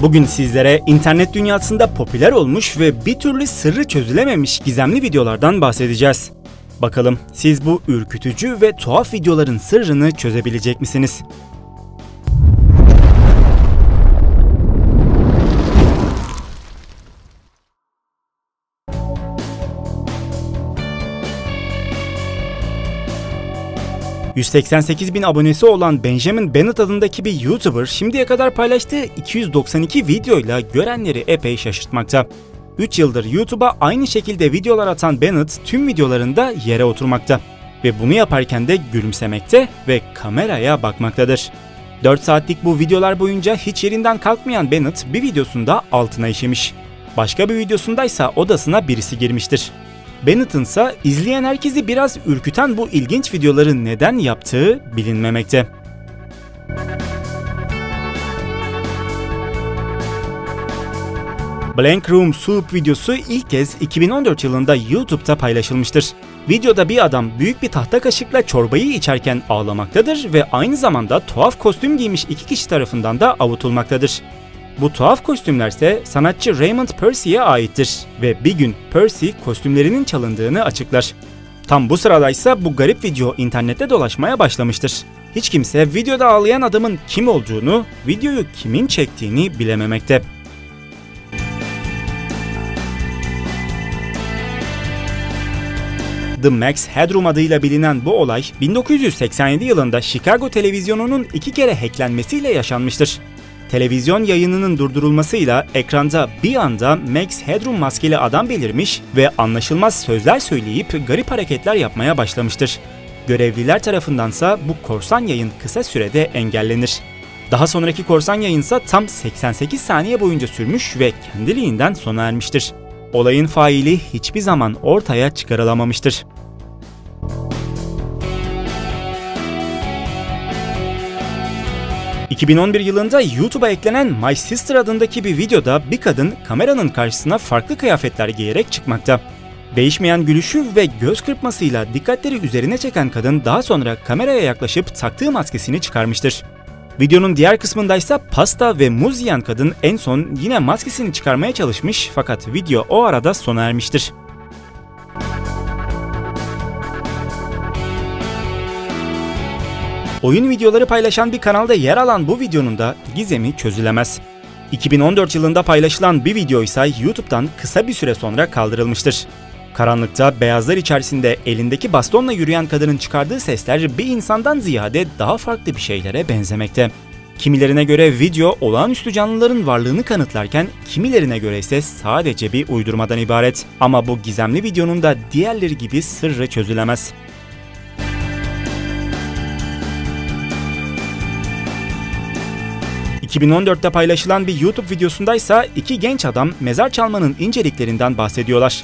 Bugün sizlere internet dünyasında popüler olmuş ve bir türlü sırrı çözülememiş gizemli videolardan bahsedeceğiz. Bakalım siz bu ürkütücü ve tuhaf videoların sırrını çözebilecek misiniz? ...188.000 abonesi olan Benjamin Bennett adındaki bir YouTuber şimdiye kadar paylaştığı 292 videoyla görenleri epey şaşırtmakta. 3 yıldır YouTube'a aynı şekilde videolar atan Bennett tüm videolarında yere oturmakta ve bunu yaparken de gülümsemekte ve kameraya bakmaktadır. 4 saatlik bu videolar boyunca hiç yerinden kalkmayan Bennett bir videosunda altına işemiş. Başka bir videosundaysa odasına birisi girmiştir. Bennett'ın ise izleyen herkesi biraz ürküten bu ilginç videoları neden yaptığı bilinmemekte. Blank Room Soup videosu ilk kez 2014 yılında YouTube'da paylaşılmıştır. Videoda bir adam büyük bir tahta kaşıkla çorbayı içerken ağlamaktadır ve aynı zamanda tuhaf kostüm giymiş iki kişi tarafından da avutulmaktadır. Bu tuhaf kostümler ise sanatçı Raymond Percy'ye aittir ve bir gün Percy kostümlerinin çalındığını açıklar. Tam bu sıradaysa bu garip video internette dolaşmaya başlamıştır. Hiç kimse videoda ağlayan adamın kim olduğunu, videoyu kimin çektiğini bilememekte. The Max Headroom adıyla bilinen bu olay 1987 yılında Chicago televizyonunun 2 kere hacklenmesiyle yaşanmıştır. Televizyon yayınının durdurulmasıyla ekranda bir anda Max Headroom maskeli adam belirmiş ve anlaşılmaz sözler söyleyip garip hareketler yapmaya başlamıştır. Görevliler tarafındansa bu korsan yayın kısa sürede engellenir. Daha sonraki korsan yayınsa tam 88 saniye boyunca sürmüş ve kendiliğinden sona ermiştir. Olayın faili hiçbir zaman ortaya çıkarılamamıştır. ...2011 yılında YouTube'a eklenen My Sister adındaki bir videoda bir kadın kameranın karşısına farklı kıyafetler giyerek çıkmakta. Değişmeyen gülüşü ve göz kırpmasıyla dikkatleri üzerine çeken kadın daha sonra kameraya yaklaşıp taktığı maskesini çıkarmıştır. Videonun diğer kısmındaysa pasta ve muz yiyen kadın en son yine maskesini çıkarmaya çalışmış fakat video o arada sona ermiştir. Oyun videoları paylaşan bir kanalda yer alan bu videonun da gizemi çözülemez. 2014 yılında paylaşılan bir video ise YouTube'dan kısa bir süre sonra kaldırılmıştır. Karanlıkta beyazlar içerisinde elindeki bastonla yürüyen kadının çıkardığı sesler bir insandan ziyade daha farklı bir şeylere benzemekte. Kimilerine göre video olağanüstü canlıların varlığını kanıtlarken kimilerine göre ise sadece bir uydurmadan ibaret. Ama bu gizemli videonun da diğerleri gibi sırrı çözülemez. ...2014'te paylaşılan bir YouTube videosundaysa iki genç adam mezar çalmanın inceliklerinden bahsediyorlar.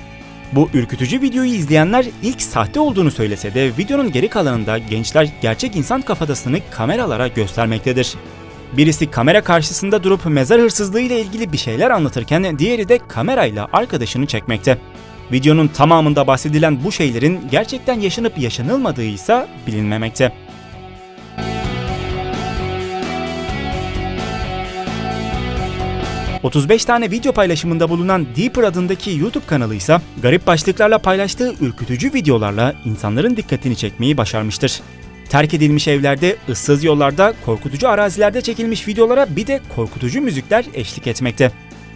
Bu ürkütücü videoyu izleyenler ilk sahte olduğunu söylese de videonun geri kalanında gençler gerçek insan kafatasını kameralara göstermektedir. Birisi kamera karşısında durup mezar hırsızlığı ile ilgili bir şeyler anlatırken diğeri de kamerayla arkadaşını çekmekte. Videonun tamamında bahsedilen bu şeylerin gerçekten yaşanıp yaşanılmadığı ise bilinmemekte. ...35 tane video paylaşımında bulunan Deeper adındaki YouTube kanalı ise garip başlıklarla paylaştığı ürkütücü videolarla insanların dikkatini çekmeyi başarmıştır. Terk edilmiş evlerde, ıssız yollarda, korkutucu arazilerde çekilmiş videolara bir de korkutucu müzikler eşlik etmekte.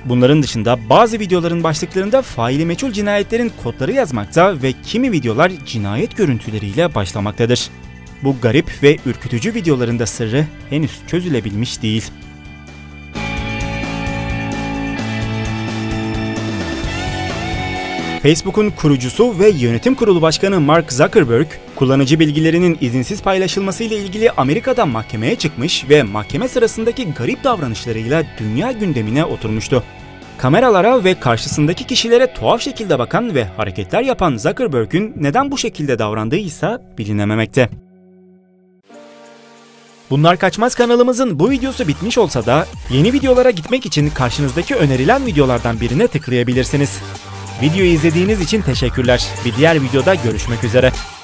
Bunların dışında bazı videoların başlıklarında faili meçhul cinayetlerin kodları yazmakta ve kimi videolar cinayet görüntüleriyle başlamaktadır. Bu garip ve ürkütücü videoların da sırrı henüz çözülebilmiş değil. Facebook'un kurucusu ve yönetim kurulu başkanı Mark Zuckerberg, kullanıcı bilgilerinin izinsiz paylaşılmasıyla ilgili Amerika'da mahkemeye çıkmış ve mahkeme sırasındaki garip davranışlarıyla dünya gündemine oturmuştu. Kameralara ve karşısındaki kişilere tuhaf şekilde bakan ve hareketler yapan Zuckerberg'ün neden bu şekilde davrandığı ise bilinememekte. Bunlar Kaçmaz kanalımızın bu videosu bitmiş olsa da yeni videolara gitmek için karşınızdaki önerilen videolardan birine tıklayabilirsiniz. Videoyu izlediğiniz için teşekkürler. Bir diğer videoda görüşmek üzere.